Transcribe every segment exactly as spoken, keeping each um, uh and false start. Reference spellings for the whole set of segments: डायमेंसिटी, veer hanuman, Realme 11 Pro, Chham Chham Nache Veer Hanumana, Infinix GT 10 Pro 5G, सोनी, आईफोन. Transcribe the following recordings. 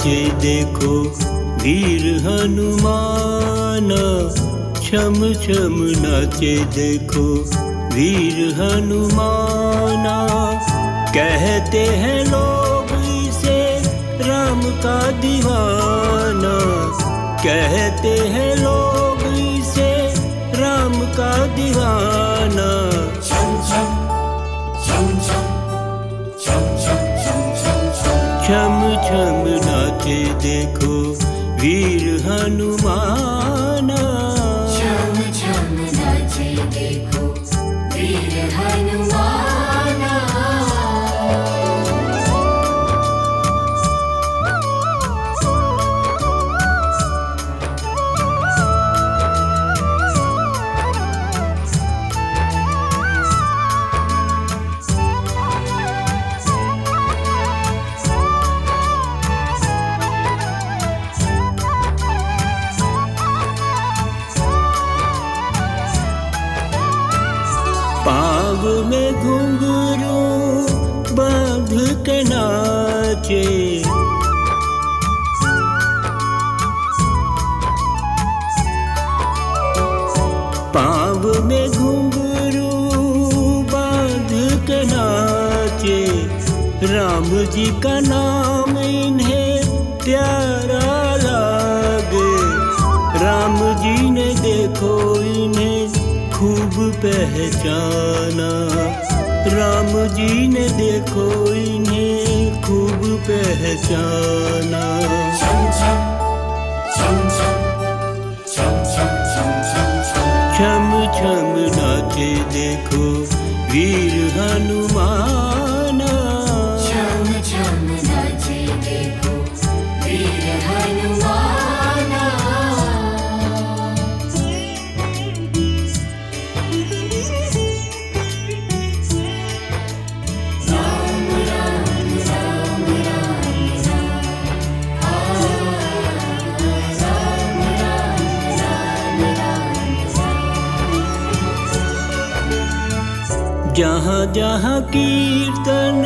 नाचे देखो वीर हनुमान, छम छम नाचे देखो वीर हनुमाना। कहते हैं लोग इसे राम का दीवाना, कहते हैं लोग इसे राम का दीवाना। छम छम छम छम छम छम छम छम छम छम नाचे देखो वीर हनुमाना। छम छम नाचे देखो वीर हनुमाना। पाँव में घुंघरू बांध के नाचे, पाँव में घुंघरू बांध के नाचे, राम जी का नाम इन्हें प्यारा लागे। राम जी ने देखो इन्हें खूब पहचाना, राम जी ने देखो इन्हें खूब पहचाना। छम छम छम छम छम छम नाचे देखो वीर हनुमाना। छम छम नाचे देखो वीर हनुमाना। जहाँ जहाँ कीर्तन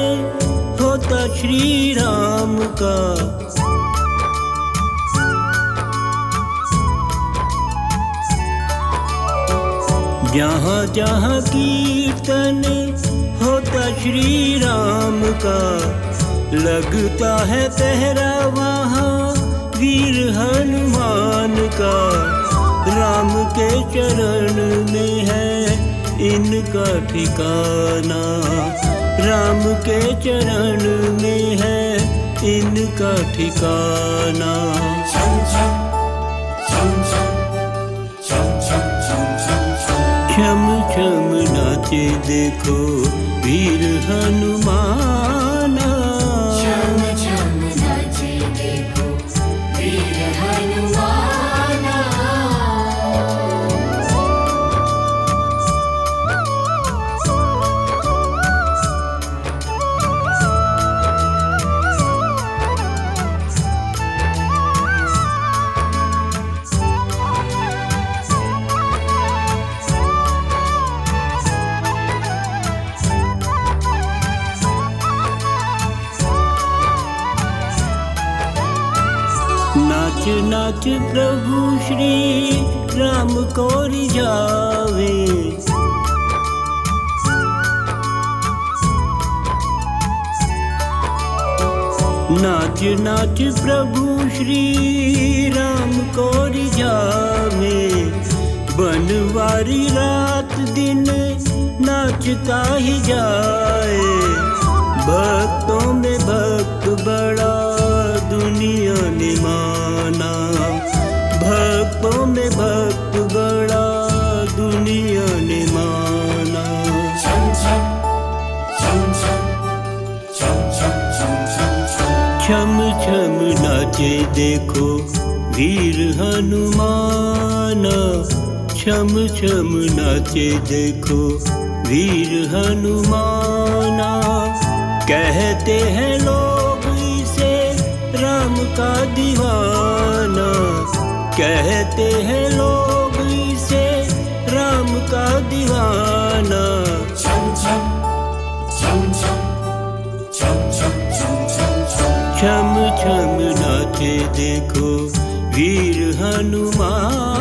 होता श्री राम का, जहाँ जहाँ कीर्तन होता श्री राम का, लगता है पहरा वहाँ वीर हनुमान का। राम के चरण में है इनका ठिकाना, राम के चरण में है इनका ठिकाना। छम छम छम छम छम छम छम छम छम नाचे देखो वीर हनुमाना। छम छम नाचे देखो वीर हनुमाना। नाच नाच प्रभु श्री राम को रिझावे, नाच नाच प्रभु श्री राम को रिझावे। बनवारी रात दिन नाचता ही जाए, भक्तों में भक्त बड़ा दुनिया ने माना, भक्तों में भक्त बड़ा दुनिया ने माना। छम छम छम छम छम छम छम छम छम नाचे देखो वीर हनुमान। छम छम नाचे देखो वीर हनुमाना। कहते हैं लोग इसे राम का दीवाना, कहते हैं लोग इसे राम का दीवाना। छम छम छम छम छम छम छम छम छम छम नाचे देखो वीर हनुमान।